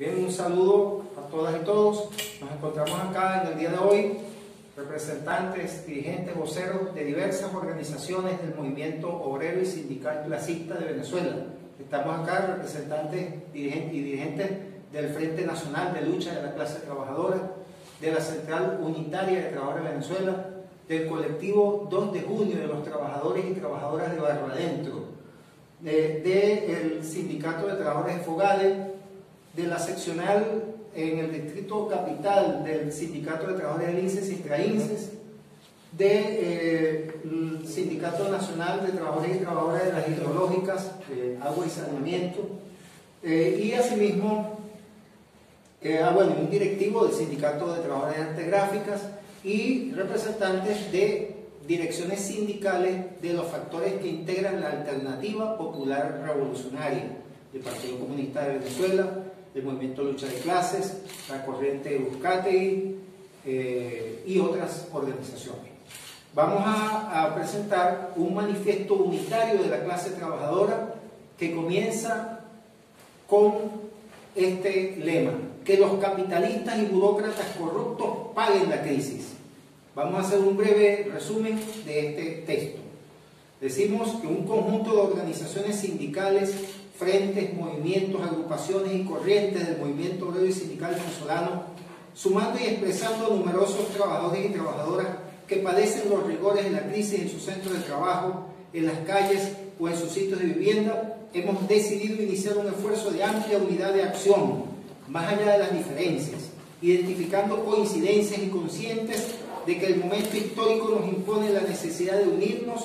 Bien, un saludo a todas y todos. Nos encontramos acá en el día de hoy, representantes, dirigentes, voceros de diversas organizaciones del movimiento obrero y sindical clasista de Venezuela. Estamos acá representantes y dirigentes del Frente Nacional de Lucha de la Clase Trabajadora, de la Central Unitaria de Trabajadores de Venezuela, del Colectivo 2 de Junio de los Trabajadores y Trabajadoras de Barro Adentro, del Sindicato de Trabajadores de Fogales, de la seccional en el Distrito Capital del Sindicato de Trabajadores del INSES y TRAINCES, del Sindicato Nacional de Trabajadores y Trabajadoras de las Hidrológicas, agua y saneamiento, y asimismo un directivo del Sindicato de Trabajadores de Antigráficas y representantes de direcciones sindicales de los factores que integran la Alternativa Popular Revolucionaria, del Partido Comunista de Venezuela, del Movimiento Lucha de Clases, la Corriente Euskate y otras organizaciones. Vamos a presentar un manifiesto unitario de la clase trabajadora que comienza con este lema: que los capitalistas y burócratas corruptos paguen la crisis. Vamos a hacer un breve resumen de este texto. Decimos que un conjunto de organizaciones sindicales, frentes, movimientos, agrupaciones y corrientes del movimiento obrero y sindical venezolano, sumando y expresando a numerosos trabajadores y trabajadoras que padecen los rigores de la crisis en sus centros de trabajo, en las calles o en sus sitios de vivienda, hemos decidido iniciar un esfuerzo de amplia unidad de acción, más allá de las diferencias, identificando coincidencias y conscientes de que el momento histórico nos impone la necesidad de unirnos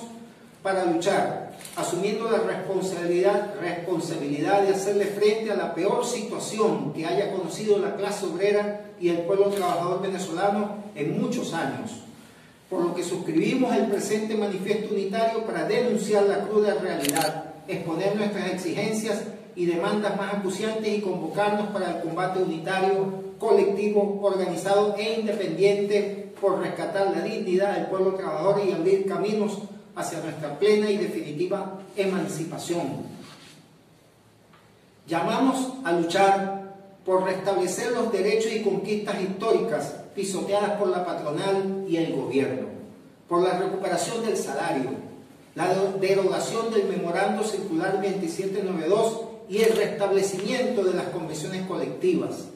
para luchar, asumiendo la responsabilidad de hacerle frente a la peor situación que haya conocido la clase obrera y el pueblo trabajador venezolano en muchos años. Por lo que suscribimos el presente manifiesto unitario para denunciar la cruda realidad, exponer nuestras exigencias y demandas más acuciantes y convocarnos para el combate unitario, colectivo, organizado e independiente por rescatar la dignidad del pueblo trabajador y abrir caminos hacia nuestra plena y definitiva emancipación. Llamamos a luchar por restablecer los derechos y conquistas históricas pisoteadas por la patronal y el gobierno, por la recuperación del salario, la derogación del memorando circular 2792 y el restablecimiento de las convenciones colectivas,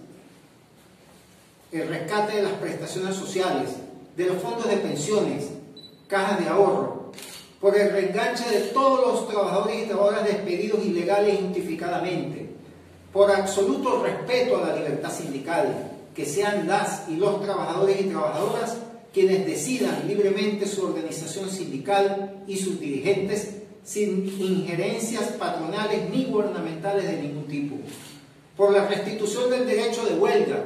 el rescate de las prestaciones sociales, de los fondos de pensiones, cajas de ahorro, por el reenganche de todos los trabajadores y trabajadoras despedidos ilegales e injustificadamente, por absoluto respeto a la libertad sindical, que sean las y los trabajadores y trabajadoras quienes decidan libremente su organización sindical y sus dirigentes sin injerencias patronales ni gubernamentales de ningún tipo, por la restitución del derecho de huelga,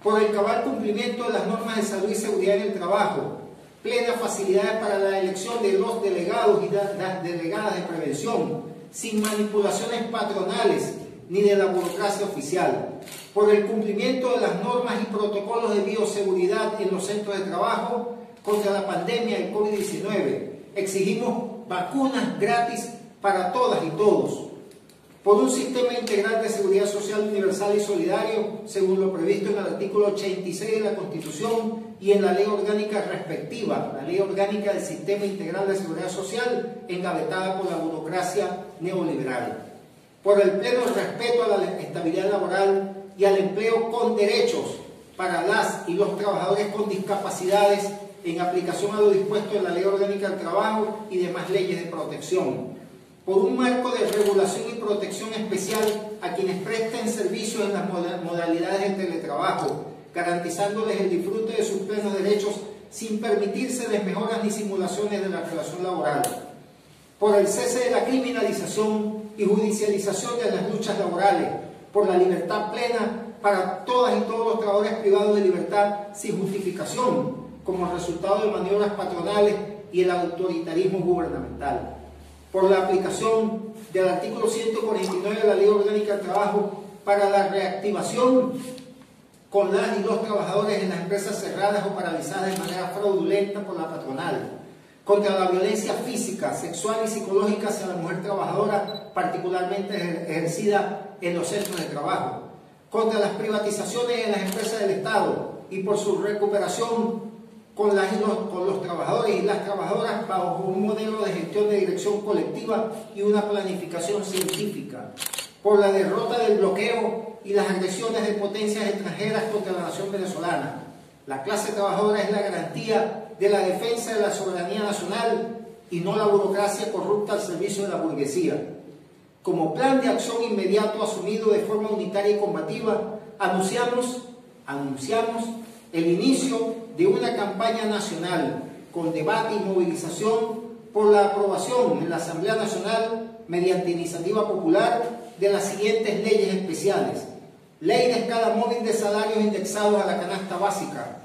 por el cabal cumplimiento de las normas de salud y seguridad en el trabajo, plenas facilidades para la elección de los delegados y las delegadas de prevención, sin manipulaciones patronales ni de la burocracia oficial, por el cumplimiento de las normas y protocolos de bioseguridad en los centros de trabajo contra la pandemia del COVID-19. Exigimos vacunas gratis para todas y todos, por un sistema integral de seguridad social universal y solidario, según lo previsto en el artículo 86 de la Constitución y en la Ley Orgánica respectiva, la Ley Orgánica del Sistema Integral de Seguridad Social, engavetada por la burocracia neoliberal, por el pleno respeto a la estabilidad laboral y al empleo con derechos para las y los trabajadores con discapacidades, en aplicación a lo dispuesto en la Ley Orgánica del Trabajo y demás leyes de protección, por un marco de regulación y protección especial a quienes presten servicios en las modalidades de teletrabajo, garantizándoles el disfrute de sus plenos derechos sin permitirse desmejoras ni simulaciones de la relación laboral, por el cese de la criminalización y judicialización de las luchas laborales, por la libertad plena para todas y todos los trabajadores privados de libertad sin justificación, como resultado de maniobras patronales y el autoritarismo gubernamental, por la aplicación del artículo 149 de la Ley Orgánica del Trabajo para la reactivación con las y los trabajadores en las empresas cerradas o paralizadas de manera fraudulenta por la patronal, contra la violencia física, sexual y psicológica hacia la mujer trabajadora, particularmente ejercida en los centros de trabajo, contra las privatizaciones en las empresas del Estado y por su recuperación con los trabajadores y las trabajadoras bajo un modelo de gestión de dirección colectiva y una planificación científica, por la derrota del bloqueo y las agresiones de potencias extranjeras contra la nación venezolana. La clase trabajadora es la garantía de la defensa de la soberanía nacional y no la burocracia corrupta al servicio de la burguesía. Como plan de acción inmediato asumido de forma unitaria y combativa, anunciamos el inicio de una campaña nacional con debate y movilización por la aprobación en la Asamblea Nacional mediante iniciativa popular de las siguientes leyes especiales: Ley de escala móvil de salarios indexados a la canasta básica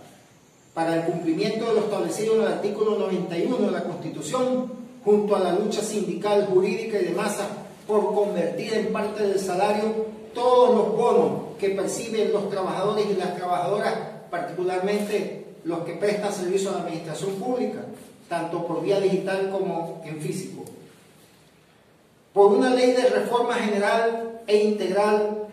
para el cumplimiento de lo establecido en el artículo 91 de la Constitución, junto a la lucha sindical, jurídica y de masas por convertir en parte del salario todos los bonos que perciben los trabajadores y las trabajadoras, particularmente los que prestan servicio a la administración pública, tanto por vía digital como en físico. Por una ley de reforma general e integral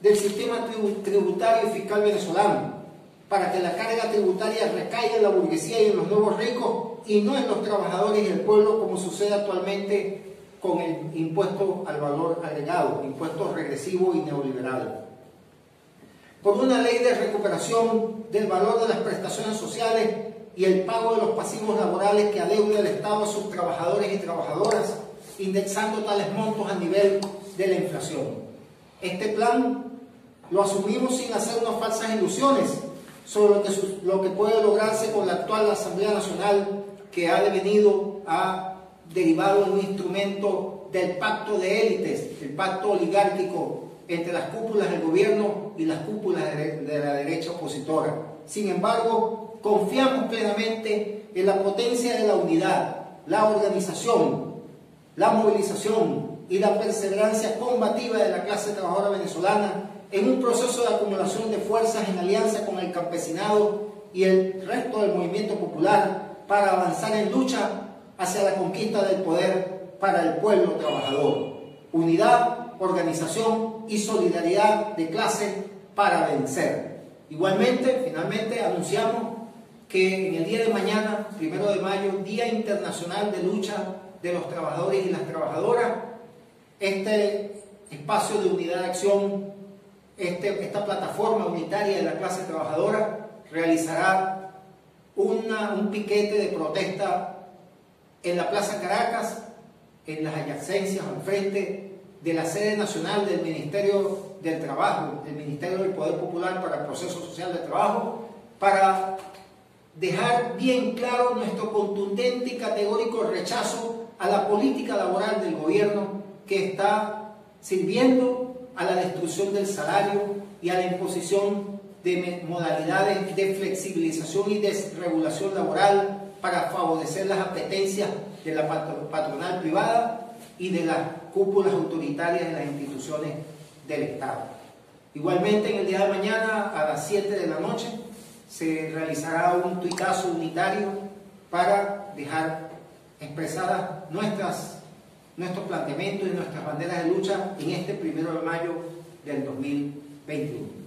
del sistema tributario y fiscal venezolano, para que la carga tributaria recaiga en la burguesía y en los nuevos ricos, y no en los trabajadores y el pueblo, como sucede actualmente con el impuesto al valor agregado, impuesto regresivo y neoliberal. Por una ley de recuperación del valor de las prestaciones sociales y el pago de los pasivos laborales que adeuda el Estado a sus trabajadores y trabajadoras, indexando tales montos a nivel de la inflación. Este plan lo asumimos sin hacernos falsas ilusiones sobre lo que puede lograrse con la actual Asamblea Nacional, que ha devenido a derivado de un instrumento del pacto de élites, el pacto oligárquico entre las cúpulas del gobierno y las cúpulas de la derecha opositora. Sin embargo, confiamos plenamente en la potencia de la unidad, la organización, la movilización y la perseverancia combativa de la clase trabajadora venezolana en un proceso de acumulación de fuerzas en alianza con el campesinado y el resto del movimiento popular para avanzar en lucha hacia la conquista del poder para el pueblo trabajador. Unidad, organización y solidaridad de clase para vencer. Igualmente, finalmente, anunciamos que en el día de mañana, 1 de mayo, Día Internacional de Lucha de los Trabajadores y las Trabajadoras, este espacio de unidad de acción, esta plataforma unitaria de la clase trabajadora, realizará un piquete de protesta en la plaza Caracas, en las adyacencias al frente de la sede nacional del Ministerio del Trabajo, el Ministerio del Poder Popular para el Proceso Social de Trabajo, para dejar bien claro nuestro contundente y categórico rechazo a la política laboral del gobierno, que está sirviendo a la destrucción del salario y a la imposición de modalidades de flexibilización y desregulación laboral para favorecer las apetencias de la patronal privada y de las cúpulas autoritarias de las instituciones del Estado. Igualmente, en el día de mañana, a las 7 de la noche, se realizará un tuitazo unitario para dejar expresadas nuestros planteamientos y nuestras banderas de lucha en este 1 de mayo del 2021.